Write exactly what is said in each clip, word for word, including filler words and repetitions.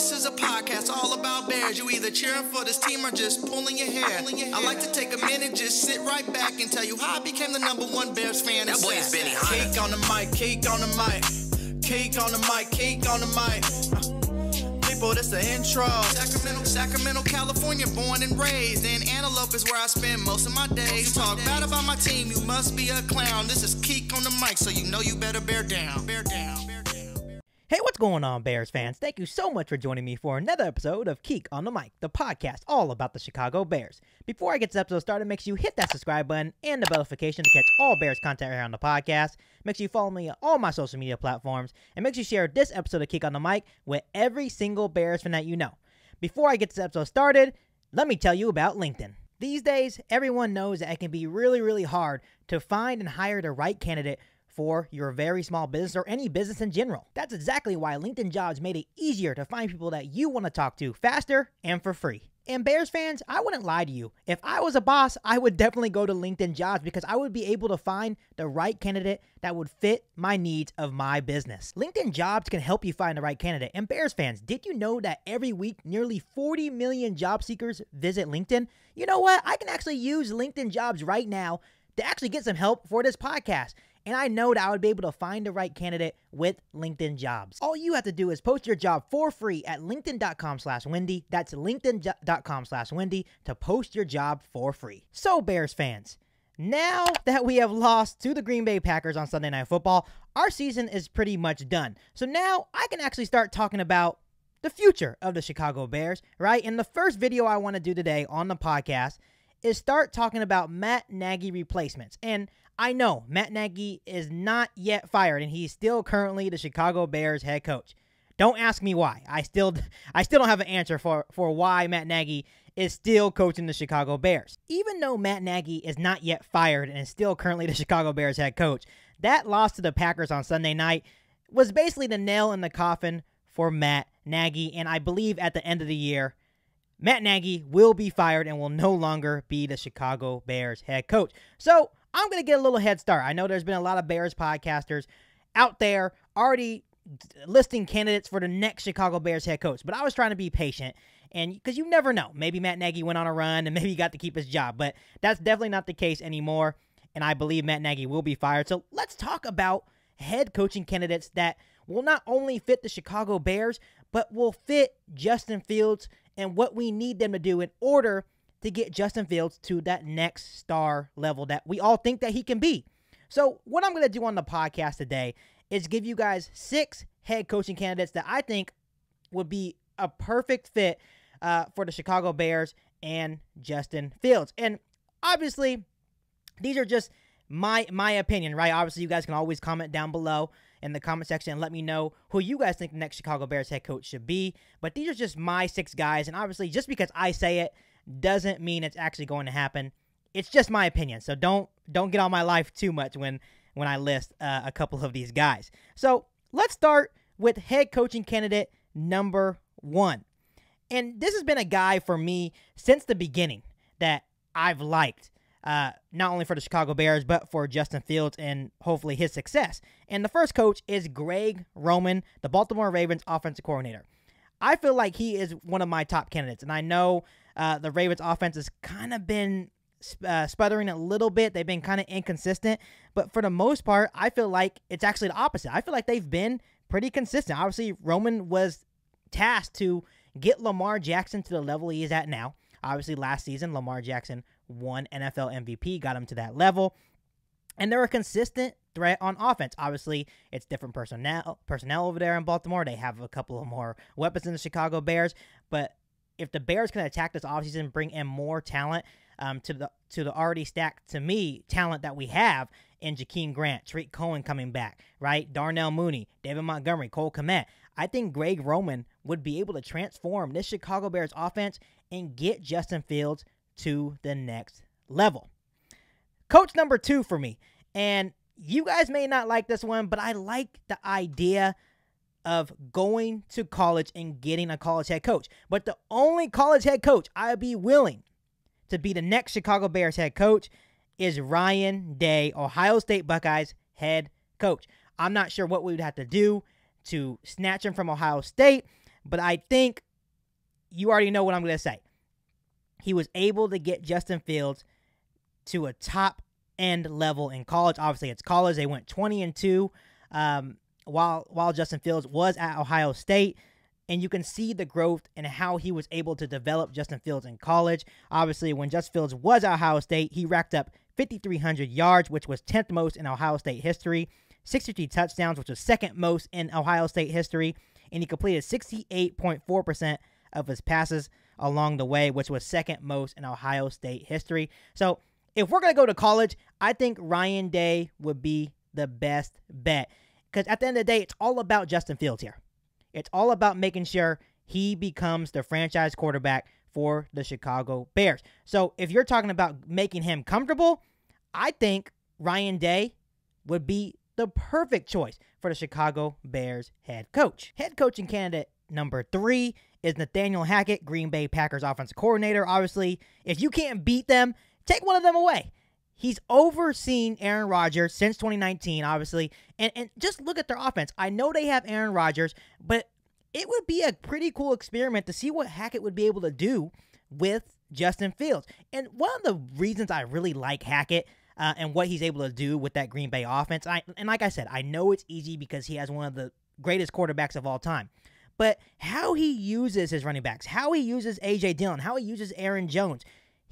This is a podcast all about Bears. You either cheering for this team or just pulling your hair. I like to take a minute, just sit right back and tell you how I became the number one Bears fan. That boy is Benny Hunter. Cake on the mic, cake on the mic, cake on the mic, cake on the mic. People, that's the intro. Sacramento, Sacramento, California, born and raised. And Antelope is where I spend most of my days. Talk bad about my team, you must be a clown. This is Keek on the mic, so you know you better bear down. Bear down. Bear down. Hey, what's going on, Bears fans? Thank you so much for joining me for another episode of Keek on the Mic, the podcast all about the Chicago Bears. Before I get this episode started, make sure you hit that subscribe button and the bell notification to catch all Bears content here on the podcast. Make sure you follow me on all my social media platforms, and make sure you share this episode of Keek on the Mic with every single Bears fan that you know. Before I get this episode started, let me tell you about LinkedIn. These days, everyone knows that it can be really, really hard to find and hire the right candidate for your very small business or any business in general. That's exactly why LinkedIn Jobs made it easier to find people that you want to talk to faster and for free. And Bears fans, I wouldn't lie to you. If I was a boss, I would definitely go to LinkedIn Jobs because I would be able to find the right candidate that would fit my needs of my business. LinkedIn Jobs can help you find the right candidate. And Bears fans, did you know that every week, nearly forty million job seekers visit LinkedIn? You know what? I can actually use LinkedIn Jobs right now to actually get some help for this podcast. And I know that I would be able to find the right candidate with LinkedIn Jobs. All you have to do is post your job for free at linkedin.com slash Wendy. That's linkedin.com slash Wendy to post your job for free. So Bears fans, now that we have lost to the Green Bay Packers on Sunday Night Football, our season is pretty much done. So now I can actually start talking about the future of the Chicago Bears, right? And the first video I want to do today on the podcast is start talking about Matt Nagy replacements. And I know Matt Nagy is not yet fired, and he's still currently the Chicago Bears head coach. Don't ask me why. I still I still don't have an answer for, for why Matt Nagy is still coaching the Chicago Bears. Even though Matt Nagy is not yet fired and is still currently the Chicago Bears head coach, that loss to the Packers on Sunday night was basically the nail in the coffin for Matt Nagy, and I believe at the end of the year, Matt Nagy will be fired and will no longer be the Chicago Bears head coach. So I'm going to get a little head start. I know there's been a lot of Bears podcasters out there already listing candidates for the next Chicago Bears head coach, but I was trying to be patient, and because you never know. Maybe Matt Nagy went on a run, and maybe he got to keep his job, but that's definitely not the case anymore, and I believe Matt Nagy will be fired. So let's talk about head coaching candidates that will not only fit the Chicago Bears, but will fit Justin Fields and what we need them to do in order to get Justin Fields to that next star level that we all think that he can be. So what I'm going to do on the podcast today is give you guys six head coaching candidates that I think would be a perfect fit uh, for the Chicago Bears and Justin Fields. And obviously, these are just my my opinion, right? Obviously, you guys can always comment down below in the comment section and let me know who you guys think the next Chicago Bears head coach should be. But these are just my six guys, and obviously, just because I say it, doesn't mean it's actually going to happen. It's just my opinion, so don't don't get on my life too much when when I list uh, a couple of these guys. So let's start with head coaching candidate number one, and this has been a guy for me since the beginning that I've liked, uh, not only for the Chicago Bears but for Justin Fields and hopefully his success. And the first coach is Greg Roman, the Baltimore Ravens offensive coordinator. I feel like he is one of my top candidates, and I know Uh, the Ravens offense has kind of been uh, sputtering a little bit. They've been kind of inconsistent. But for the most part, I feel like it's actually the opposite. I feel like they've been pretty consistent. Obviously, Roman was tasked to get Lamar Jackson to the level he is at now. Obviously, last season, Lamar Jackson won N F L M V P, got him to that level. And they're a consistent threat on offense. Obviously, it's different personnel, personnel over there in Baltimore. They have a couple of more weapons than the Chicago Bears. But if the Bears can attack this offseason, bring in more talent um, to the to the already stacked, to me, talent that we have in Jaquan Grant, Tariq Cohen coming back, right? Darnell Mooney, David Montgomery, Cole Komet. I think Greg Roman would be able to transform this Chicago Bears offense and get Justin Fields to the next level. Coach number two for me, and you guys may not like this one, but I like the idea of going to college and getting a college head coach. But the only college head coach I'd be willing to be the next Chicago Bears head coach is Ryan Day, Ohio State Buckeyes head coach. I'm not sure what we would have to do to snatch him from Ohio State, But I think you already know what I'm going to say. He was able to get Justin Fields to a top-end level in college. Obviously, it's college. They went twenty and two um, while while Justin Fields was at Ohio State. And you can see the growth and how he was able to develop Justin Fields in college. Obviously, when Justin Fields was at Ohio State, he racked up five thousand three hundred yards, which was tenth most in Ohio State history, sixty-three touchdowns, which was second most in Ohio State history, and he completed sixty-eight point four percent of his passes along the way, which was second most in Ohio State history. So if we're going to go to college, I think Ryan Day would be the best bet, because at the end of the day, it's all about Justin Fields here. It's all about making sure he becomes the franchise quarterback for the Chicago Bears. So if you're talking about making him comfortable, I think Ryan Day would be the perfect choice for the Chicago Bears head coach. Head coaching candidate number three is Nathaniel Hackett, Green Bay Packers offensive coordinator. Obviously, if you can't beat them, take one of them away. He's overseen Aaron Rodgers since twenty nineteen, obviously. And and just look at their offense. I know they have Aaron Rodgers, but it would be a pretty cool experiment to see what Hackett would be able to do with Justin Fields. And one of the reasons I really like Hackett uh, and what he's able to do with that Green Bay offense, I, and like I said, I know it's easy because he has one of the greatest quarterbacks of all time. But how he uses his running backs, how he uses A J. Dillon, how he uses Aaron Jones,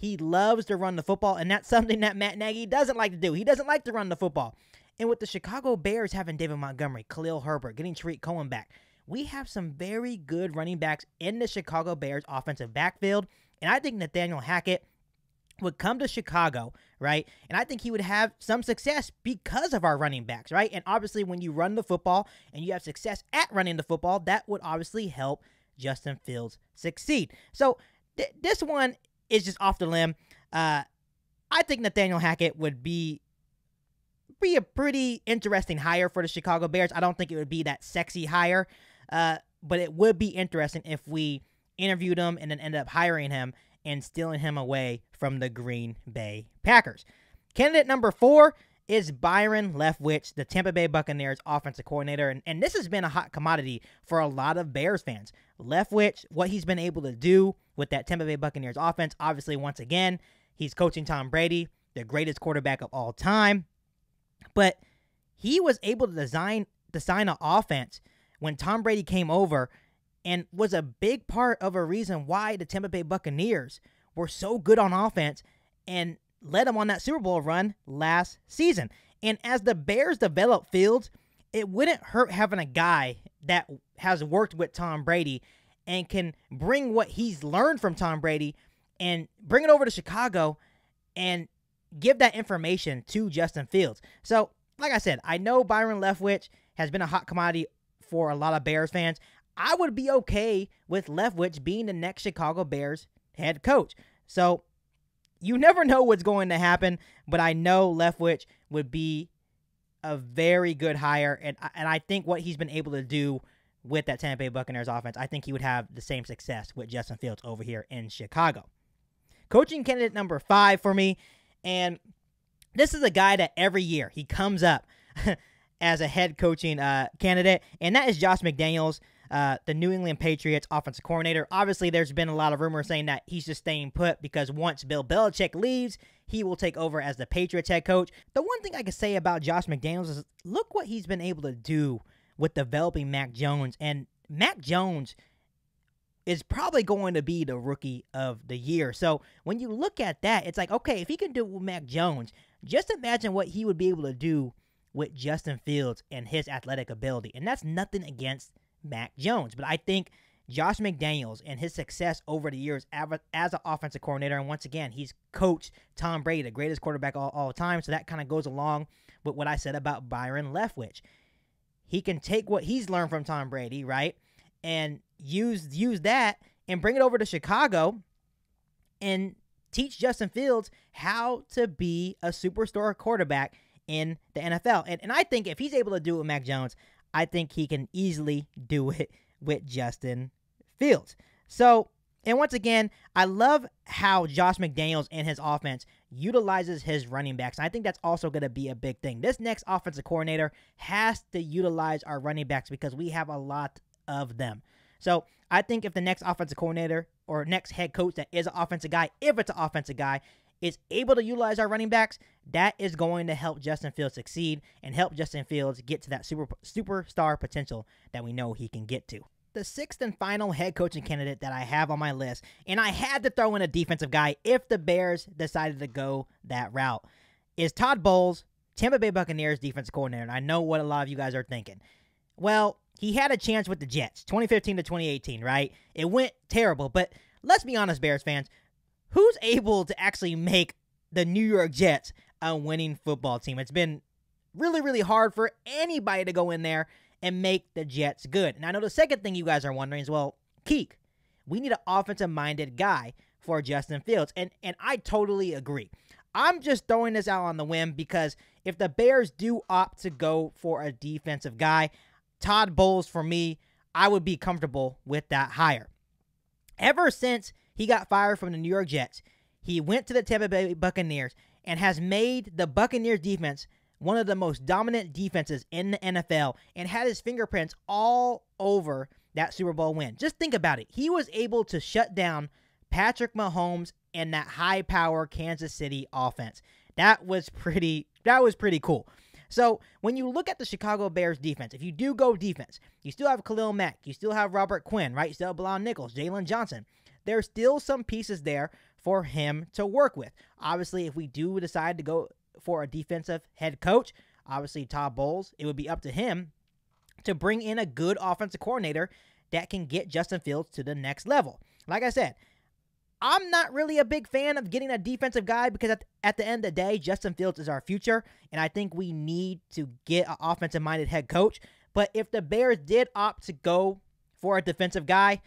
he loves to run the football, and that's something that Matt Nagy doesn't like to do. He doesn't like to run the football. And with the Chicago Bears having David Montgomery, Khalil Herbert, getting Tariq Cohen back, we have some very good running backs in the Chicago Bears offensive backfield. And I think Nathaniel Hackett would come to Chicago, right? And I think he would have some success because of our running backs, right? And obviously when you run the football and you have success at running the football, that would obviously help Justin Fields succeed. So th- this one is just off the limb. Uh, I think Nathaniel Hackett would be be a pretty interesting hire for the Chicago Bears. I don't think it would be that sexy hire, uh, but it would be interesting if we interviewed him and then ended up hiring him and stealing him away from the Green Bay Packers. Candidate number four is Byron Leftwich, the Tampa Bay Buccaneers offensive coordinator. And, and this has been a hot commodity for a lot of Bears fans. Leftwich, what he's been able to do with that Tampa Bay Buccaneers offense, obviously, once again, he's coaching Tom Brady, the greatest quarterback of all time. But he was able to design, design an offense when Tom Brady came over and was a big part of a reason why the Tampa Bay Buccaneers were so good on offense and led them on that Super Bowl run last season. And as the Bears develop Fields, it wouldn't hurt having a guy that has worked with Tom Brady and can bring what he's learned from Tom Brady and bring it over to Chicago and give that information to Justin Fields. So, like I said, I know Byron Leftwich has been a hot commodity for a lot of Bears fans. I would be okay with Leftwich being the next Chicago Bears head coach. So, you never know what's going to happen, but I know Leftwich would be a very good hire, and, and I think what he's been able to do with that Tampa Bay Buccaneers offense, I think he would have the same success with Justin Fields over here in Chicago. Coaching candidate number five for me, and this is a guy that every year he comes up as a head coaching uh, candidate, and that is Josh McDaniels, Uh, the New England Patriots offensive coordinator. Obviously, there's been a lot of rumors saying that he's just staying put because once Bill Belichick leaves, he will take over as the Patriots head coach. The one thing I can say about Josh McDaniels is look what he's been able to do with developing Mac Jones. And Mac Jones is probably going to be the rookie of the year. So when you look at that, it's like, okay, if he can do it with Mac Jones, just imagine what he would be able to do with Justin Fields and his athletic ability. And that's nothing against Mac Jones, but I think Josh McDaniels and his success over the years as an offensive coordinator, and once again, he's coached Tom Brady, the greatest quarterback all, all time, so that kind of goes along with what I said about Byron Leftwich. He can take what he's learned from Tom Brady, right, and use use that and bring it over to Chicago and teach Justin Fields how to be a superstar quarterback in the N F L. And, and I think if he's able to do it with Mac Jones, I think he can easily do it with Justin Fields. So, and once again, I love how Josh McDaniels and his offense utilizes his running backs. And I think that's also going to be a big thing. This next offensive coordinator has to utilize our running backs because we have a lot of them. So I think if the next offensive coordinator or next head coach that is an offensive guy, if it's an offensive guy, is able to utilize our running backs, that is going to help Justin Fields succeed and help Justin Fields get to that super superstar potential that we know he can get to. The sixth and final head coaching candidate that I have on my list, and I had to throw in a defensive guy if the Bears decided to go that route, is Todd Bowles, Tampa Bay Buccaneers defense coordinator. And I know what a lot of you guys are thinking. Well, he had a chance with the Jets, twenty fifteen to twenty eighteen, right? It went terrible, but let's be honest, Bears fans, who's able to actually make the New York Jets a winning football team? It's been really, really hard for anybody to go in there and make the Jets good. And I know the second thing you guys are wondering is, well, Keek, we need an offensive-minded guy for Justin Fields. And, and I totally agree. I'm just throwing this out on the whim because if the Bears do opt to go for a defensive guy, Todd Bowles, for me, I would be comfortable with that hire. Ever since he got fired from the New York Jets, he went to the Tampa Bay Buccaneers and has made the Buccaneers defense one of the most dominant defenses in the N F L and had his fingerprints all over that Super Bowl win. Just think about it. He was able to shut down Patrick Mahomes and that high-power Kansas City offense. That was pretty, that was pretty cool. So when you look at the Chicago Bears defense, if you do go defense, you still have Khalil Mack, you still have Robert Quinn, right? You still have Bilal Nichols, Jalen Johnson. There's still some pieces there for him to work with. Obviously, if we do decide to go for a defensive head coach, obviously Todd Bowles, it would be up to him to bring in a good offensive coordinator that can get Justin Fields to the next level. Like I said, I'm not really a big fan of getting a defensive guy because at, at the end of the day, Justin Fields is our future, and I think we need to get an offensive-minded head coach. But if the Bears did opt to go for a defensive guy,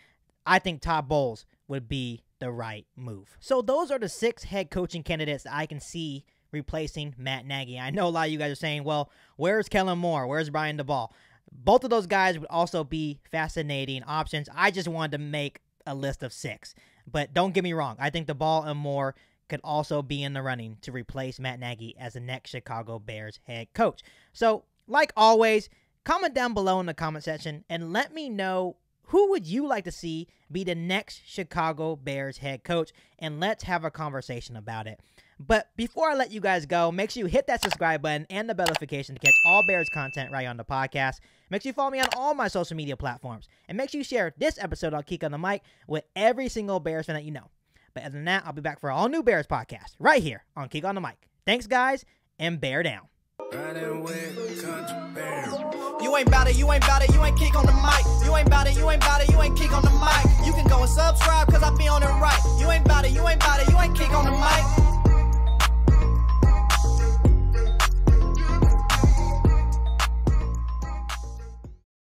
I think Todd Bowles would be the right move. So those are the six head coaching candidates that I can see replacing Matt Nagy. I know a lot of you guys are saying, well, where's Kellen Moore? Where's Brian DeBall? Both of those guys would also be fascinating options. I just wanted to make a list of six. But don't get me wrong. I think DeBall and Moore could also be in the running to replace Matt Nagy as the next Chicago Bears head coach. So, like always, comment down below in the comment section and let me know, who would you like to see be the next Chicago Bears head coach? And let's have a conversation about it. But before I let you guys go, make sure you hit that subscribe button and the bell notification to catch all Bears content right on the podcast. Make sure you follow me on all my social media platforms. And make sure you share this episode on Keek on the Mic with every single Bears fan that you know. But other than that, I'll be back for an all-new Bears podcast right here on Keek on the Mic. Thanks, guys, and Bear down. You ain't bout it, you ain't bout it, you ain't Keek on the Mic. You ain't bout it, you ain't bout it, you ain't Keek on the Mic. You can go and subscribe, cause I be on